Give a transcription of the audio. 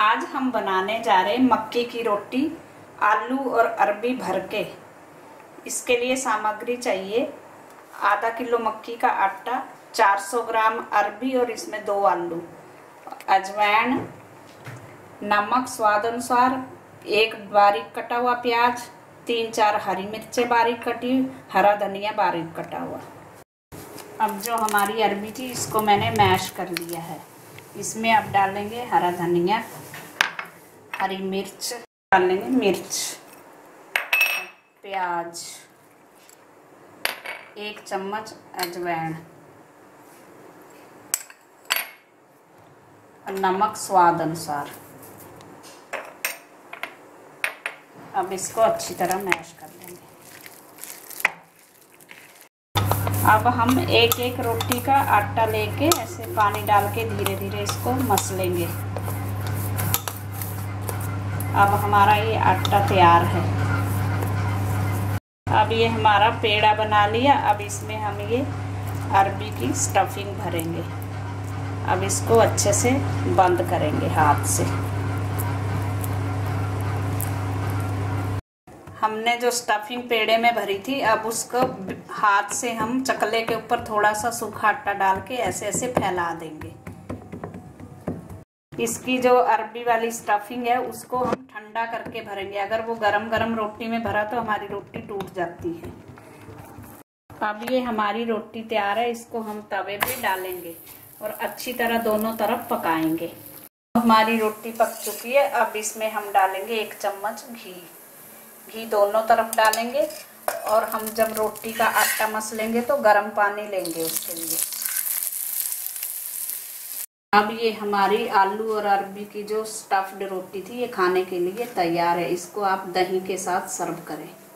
आज हम बनाने जा रहे हैं मक्की की रोटी आलू और अरबी भर के। इसके लिए सामग्री चाहिए आधा किलो मक्की का आटा, 400 ग्राम अरबी और इसमें 2 आलू, अजवाइन, नमक स्वाद अनुसार, 1 बारीक कटा हुआ प्याज, 3-4 हरी मिर्चें बारीक कटी, हरा धनिया बारीक कटा हुआ। अब जो हमारी अरबी थी इसको मैंने मैश कर लिया है। इसमें अब डालेंगे हरा धनिया, हरी मिर्च डालेंगे, मिर्च, प्याज, 1 चम्मच अजवाइन और नमक स्वाद अनुसार। अब इसको अच्छी तरह मैश कर लेंगे। अब हम एक रोटी का आटा लेके ऐसे पानी डाल के धीरे धीरे इसको मसलेंगे। अब हमारा ये आटा तैयार है। अब ये हमारा पेड़ा बना लिया। अब इसमें हम ये अरबी की स्टफिंग भरेंगे। अब इसको अच्छे से बंद करेंगे हाथ से। हमने जो स्टफिंग पेड़े में भरी थी अब उसको हाथ से हम चकले के ऊपर थोड़ा सा सूखा आटा डाल के ऐसे ऐसे फैला देंगे। इसकी जो अरबी वाली स्टफिंग है उसको हम ठंडा करके भरेंगे। अगर वो गरम गरम रोटी में भरा तो हमारी रोटी टूट जाती है। अब ये हमारी रोटी तैयार है। इसको हम तवे पे डालेंगे और अच्छी तरह दोनों तरफ पकाएंगे। हमारी रोटी पक चुकी है। अब इसमें हम डालेंगे 1 चम्मच घी दोनों तरफ डालेंगे। और हम जब रोटी का आटा मसलेंगे तो गर्म पानी लेंगे उसके लिए। अब ये हमारी आलू और अरबी की जो स्टफ्ड रोटी थी ये खाने के लिए तैयार है। इसको आप दही के साथ सर्व करें।